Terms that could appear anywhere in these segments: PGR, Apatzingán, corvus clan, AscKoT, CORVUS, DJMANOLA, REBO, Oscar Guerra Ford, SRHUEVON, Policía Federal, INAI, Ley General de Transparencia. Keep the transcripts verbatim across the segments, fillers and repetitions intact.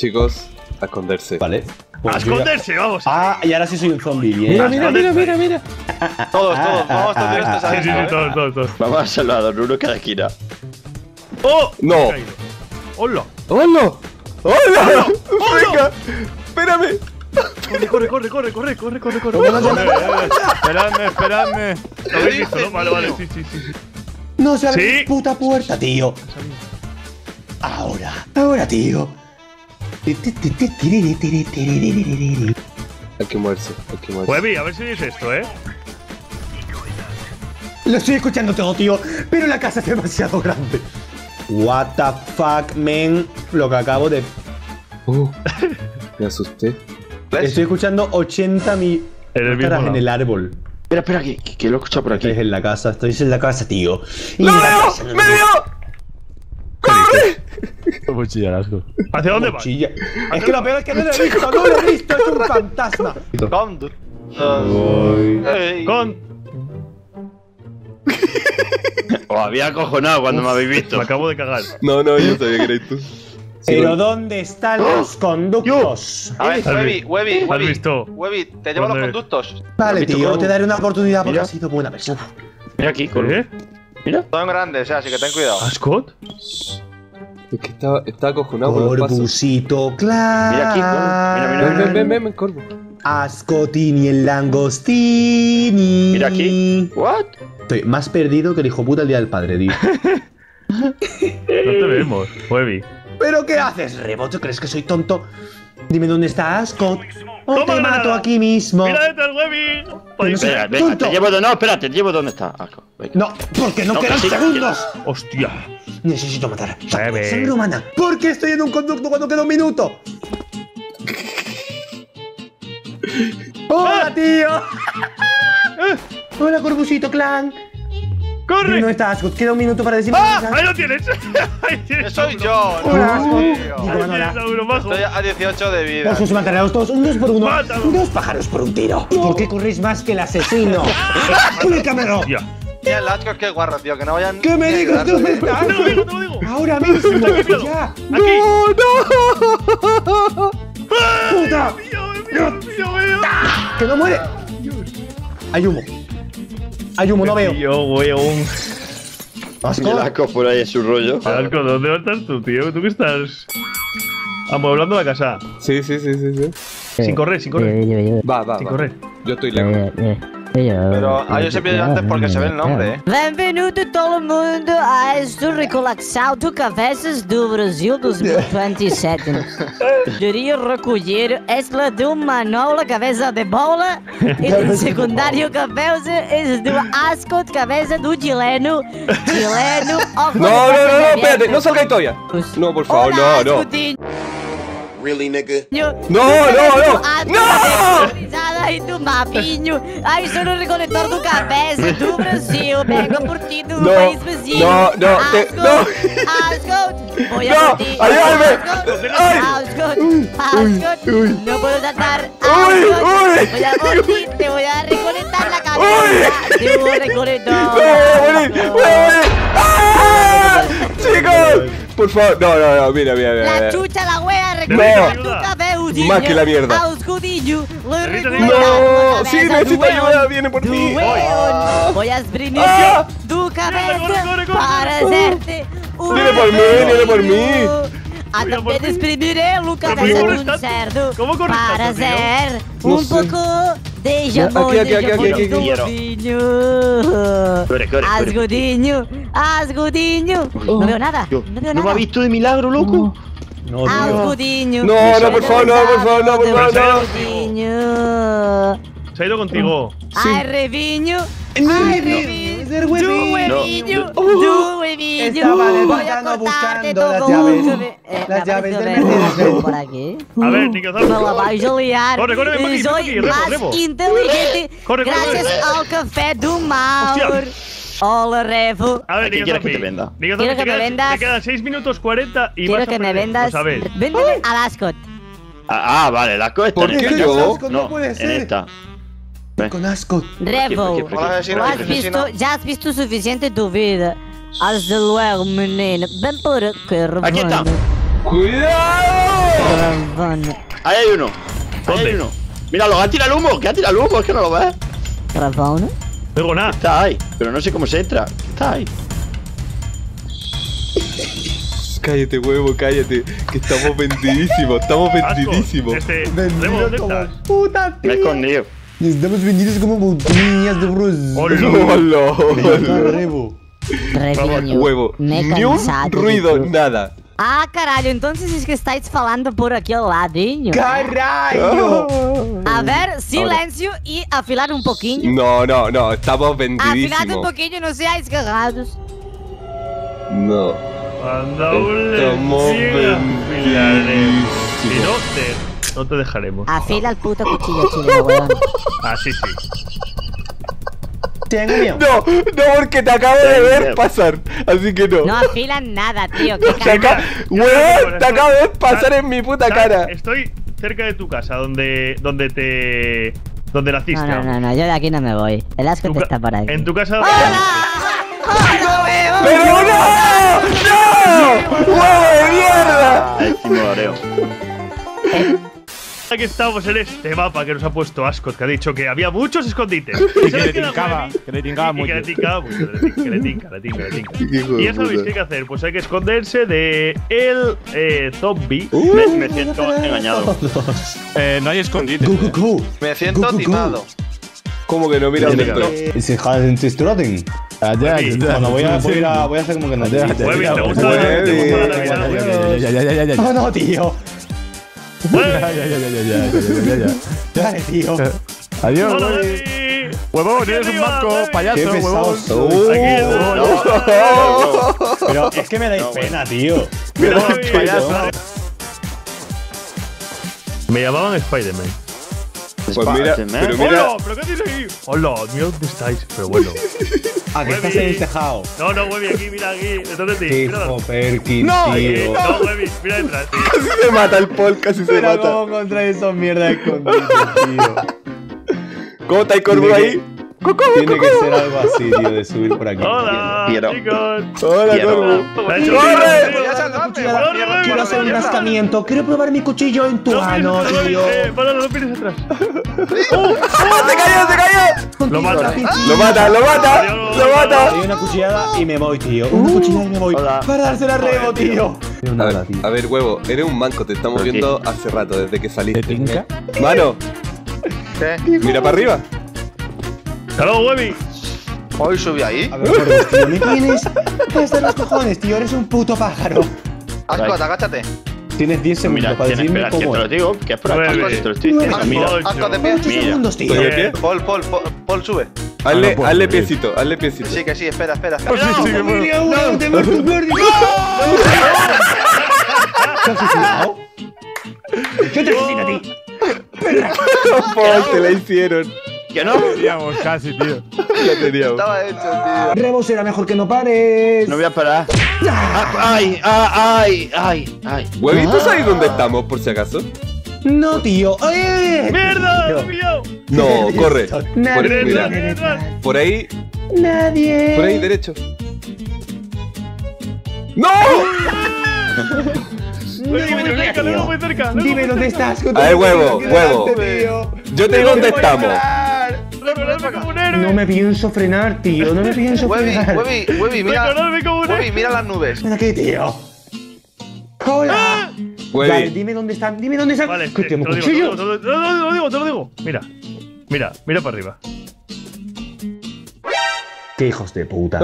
chicos, a esconderse. Vale. Pues ¡a esconderse! Ya... ¡Vamos! ¡Ah! Y ahora sí soy un zombie. Mira, mira, mira, mira, mira. Todos, todos. Vamos a hacer estos a sí, sí, todos, todos, todos. Vamos a salvar uno cada esquina. ¡Oh! ¡No! ¡Hola! ¡Hola! ¡Hola! ¡Venga! ¡Espérame! Corre, corre, corre, corre, corre, corre, corre. Esperadme, esperadme. Lo habéis visto, ¿no? Vale, vale, sí, sí, sí. No se abre mi puta puerta, tío. Ahora, ahora, tío. Hay que moverse, hay que moverse. Huevi, a ver si oyes esto, ¿eh? Lo estoy escuchando todo, tío, pero la casa es demasiado grande. What the fuck, men. Lo que acabo de... Uh, me asusté. Estoy escuchando ochenta mil caras en el árbol. Espera, espera, que, que lo he escuchado por aquí. Estoy en la casa, estoy en la casa, tío. ¡No veo! ¡Me veo! Mochilla, asco. ¿Hacia dónde vas? Es que lo peor es que no lo he visto, no lo he visto, es un fantasma. Con... Con... Os había acojonado cuando me habéis visto. Me acabo de cagar. No, no, yo sabía que eres tú. Pero ¿dónde están los conductos? A ver, Webby, Webby, Webby, Webby, te llevo los conductos. Vale, tío, te daré una oportunidad porque has sido buena persona. Mira aquí, ¿qué? Mira. Son grandes, así que ten cuidado. ¿Ascot? Es que está, está acojonado con los pasos. Corvusito, claro. Mira aquí, Corvus. Mira, mira, mira. Ven, ven, ven, ven, Corvus. Ascotini el langostini. Mira aquí. What? Estoy más perdido que el hijo puta el día del padre, tío. No te vemos, Webby. ¿Pero qué haces, Rebo? ¿Tú crees que soy tonto? Dime dónde está Ascot. O ¡tómala! Te mato aquí mismo. Mira detrás, Webby. Espera, espera, te llevo donde... No, espera, te llevo donde está Ascot. No, porque no, no quedan segundos. Que... Hostia. Necesito matar sangre humana. ¿Por qué estoy en un conducto cuando queda un minuto? ¡Hola, tío! ¡Hola, Corvusito Clan! ¡Corre! No está Ascot, queda un minuto para decirme. ¡Ah! ¡Ahí lo tienes! ¡Ahí tienes! ¡Soy yo! ¡Hola, Ascot! Estoy a dieciocho de vida. Vamos a matarlos todos, un dos por uno. Dos pájaros por un tiro. ¿Por qué corréis más que el asesino? ¡Explícamelo! Tío, el Ascot, qué guarro, tío, que no vayan. ¿Qué me digas? ¿Dónde estás? ¡No lo digo, no lo digo! ¡Ahora mismo! ¡Ya! ¡No, no! ¡Puta! ¡Dios mío, veo! ¡Que no muere! Hay humo. Hay humo, no veo. Yo voy a un... Asco. El Asco por ahí es su rollo. Asco, ¿dónde estás tú, tío? ¿Tú qué estás? Amueblando la casa. Sí, sí, sí, sí, sí. Sin correr, sin correr. Va, va, sin va. correr. Yo estoy lejos. Pero ah, yo siempre digo antes porque se ve el nombre, ¿eh? Bienvenido todo el mundo a esta recolección de cabeças do Brasil dos mil veintisiete. Quería recoger esta de un Manolo, cabeza de bola, y del secundario cabeza es de Ascot, cabeza do chileno. Chileno, no, no, no, no, espérate, no salgáis todavía. No, por favor, no, no. Really, nigga? No, no, no, no. Ai, do mapinho. Ai, sou o recoletor do cabeça do Brasil. Pega por ti do país vizinho. Não, não, não. Ascot, vou a ti. Ai, Ascot, não vou tratar. Ascot, vou a ti, te vou a recoletar na cabeça do recoletor. Chicos, por favor. Não, não, não, mira, mira, mira. La chucha, la wea, recoletar tu cabeza. Más que la mierda. No, sí, necesito ayuda, viene por ti. Voy a esbrinirte tu cabeza para hacerte un... Viene por mí, viene por mí. Até desprimiré la cabeza de un cerdo para hacer un poco de jamón, de jamón. Asgodinho, Asgodinho. No veo nada, no veo nada. ¿No me ha visto de milagro, loco? No, Ascodinho. No, no, por favor, no, por favor, no, por favor, no. Se ha ido contigo. Ay, Reviño. Ay, Reviño. Tu hueviño. Tu hueviño. Estaba de botano buscando las llaves. Las llaves del metidero. ¿Por aquí? A ver, ni que os hagas. No la vais a liar. Corre, corre, ven para aquí. Soy más inteligente gracias al café do Mauro. Hola, Revo. A ver, quiero que te venda. Quiero que te vendas. Te quedan seis minutos cuarenta y quiero que me vendas. Véndeme al Ascot. Ah, vale, el Ascot está en esta. ¿Por qué yo? No, en esta. Con Ascot. Revo, ya has visto suficiente tu vida. Hasta luego, menino. Ven por aquí, Revo. Aquí está. ¡Cuidado! Caravana. Ahí hay uno. ¿Dónde? Ahí hay uno. Míralo, ha tirado el humo. Que ha tirado el humo. Es que no lo ves. Caravana. No tengo nada. Está ahí. Pero no sé cómo se entra. Está ahí. Cállate, huevo, cállate. Que estamos vendidísimos. Estamos vendidísimos. Este... Vendidos como puta, tío. Me he escondido. Estamos vendidos como botellas de bronce. ¡Hola! ¡Hola! Revenho, huevo. Ni un ruido, nada. Ah, caralho, então é que estáis falando por aqui ao ladinho? Caralho! A ver, silêncio e afilar um pouquinho. Não, não, não, estamos vendidíssimos. Afilado um pouquinho, não seais agarrados. Não. Estamos vendidíssimos. Não te deixaremos. Afila o puta cuchillo, chile, weón. Ah, sim, sim. Tengo miedo. No, no, porque te acabo de ver pasar, así que no. No afilan nada, tío. No, te acá... Weón, te acabo de ver pasar en mi puta cara. Estoy cerca de tu casa, donde, donde te... Donde naciste. No, no, no, no, yo de aquí no me voy. El Ascot está por aquí. En tu casa... ¡Hola! ¡Hola! ¡Pero no! ¡No! ¡Huevo de mierda! Aquí estamos en este mapa que nos ha puesto Ascot, que ha dicho que había muchos escondites. Y que le tincaba, que le tincaba mucho. Que le tincaba mucho, que le tinca, le tinca, le tinca. Y ya sabéis qué hay que hacer, pues hay que esconderse de el eh, zombie. Uh, me, me siento engañado. Eh, no hay escondite. Go, go, go. Me siento go, go, go. timado. ¿Cómo que no? Mira dónde estoy. ¿Y si joden se estroten? Allá, bueno, voy a, voy a, voy a hacer como que no. Allá, allá, allá. No, tío. Ya, ya, ya, ya, ya, ya, ya, Dale, tío. Adiós. Huevón, eres un banco, payaso, huevón. Pero es que me dais pena, tío. Me dais payaso. Me llamaban Spider-Man. Pues mira, pero mira. ¡Hola! ¿Pero qué tienes ahí? ¡Hola! Mira dónde estáis, pero bueno. Ah, que estás en el tejado. No, no, Webby, aquí, mira aquí. Entonces te digo. ¡Hijo Perkin, tío! No, Webby, mira detrás. Casi se mata el Paul, casi se mata. Pero cómo contra esos mierdas escondidos, tío. ¿Cómo está el Corvus ahí? Tiene que ser algo así, tío, de subir por aquí. ¡Hola, chicos! ¡Hola, Corvus! ¡Corre! Quiero hacer un rascamiento. Quiero probar mi cuchillo en tu mano, tío. ¡Páralo, no pires atrás! ¡Se cayó, se cayó! ¡Lo mata, lo mata, lo mata! ¡Lo mata! Doy una cuchillada y me voy, tío. Una cuchillada y me voy. Para dársela a Rebo, tío. A ver, huevo, eres un manco. Te estamos viendo hace rato, desde que saliste. ¡Mano! ¡Mira para arriba! ¡Salud, Webby! Hoy subí ahí. A ver, Corvus, tío, ¿me tienes? Puedes dar los cojones, tío. Eres un puto pájaro. Ascot, agáchate. Tienes diez segundos para decirme cómo es. Te lo digo, que es por acá. Ascot, de pie. ocho segundos, tío. Paul, Paul, Paul, sube. Hazle piecito, hazle piecito. Sí, que sí, espera, espera. ¡No! ¡No! ¡Te muerto, Corvus! ¿Te has asesinado? ¿Qué te asesino a ti? Paul, te la hicieron. Que no. Lo teníamos casi, tío. Lo teníamos. Estaba hecho, tío. Rebo, será mejor que no pares. No voy a parar. Ay, ay, ay, ay. Huevito, ¿tú sabes dónde estamos, por si acaso? No, tío. ¡Ay! ¡Mierda! ¡Tío! No, corre. Nadie. Por ahí. Nadie. Por ahí, derecho. ¡No! Dime dónde estás. A ver, huevo, huevo. Yo te digo dónde estamos. No me pienso frenar, tío. No me pienso Webby, frenar. Webby, Webby, mira. Webby, mira las nubes. Mira aquí, tío. ¡Hola! Webby. Dale, dime dónde están. Dime dónde están. Vale, te, te, lo digo, te, lo, te lo digo, te lo digo. Mira, mira, mira para arriba. ¡Qué hijos de puta!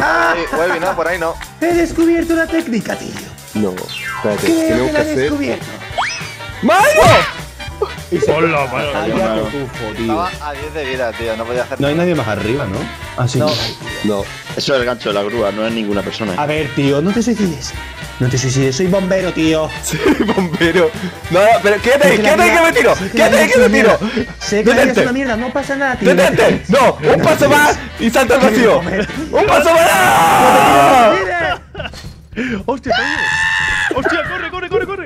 ¡Ah! Sí, Webby, no, por ahí no. He descubierto la técnica, tío. No, espérate, creo que la he descubierto. ¡Mano! ¡Hola, mano! Había cotufo, tío. Estaba a diez de vida, tío. No podía hacer nada. No hay nadie más arriba, ¿no? Ah, sí. No. No. Eso es el gancho de la grúa, no es ninguna persona. A ver, tío, no te suicides. No te suicides, soy bombero, tío. Soy bombero. No, pero quédate, quédate que me tiro. Quédate que me tiro. Sé que es una mierda, no pasa nada, tío. ¡Detente! ¡No! ¡Un paso más y salta al vacío! ¡Un paso más! ¡Hostia, tío! ¡Hostia, corre, corre, corre, corre!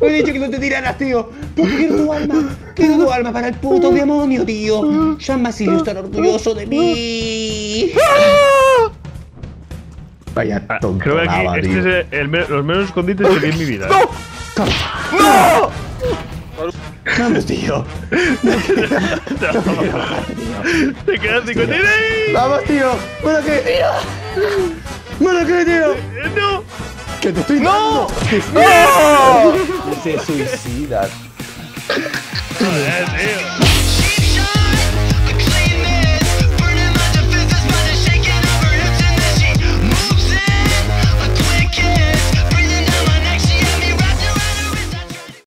Me he dicho que no te tiraras, tío. Porque quiero tu alma. Quiero tu alma para el puto demonio, tío. San Basilio está orgulloso de mí. Vaya tonto. Creo que aquí este tío. es el, el, los menos escondites que vi en mi vida. ¡No! ¡No! ¡No! ¡No, tío! ¡No, tío! No, tío. ¡Te quedas sin contenido! ¡Vamos, tío! ¡Bueno que, tío! ¡Bueno que, tío! ¡No! ¡Que te estoy dando! ¡No! ¡No! ¡Se suicida! ¡Joder, tío!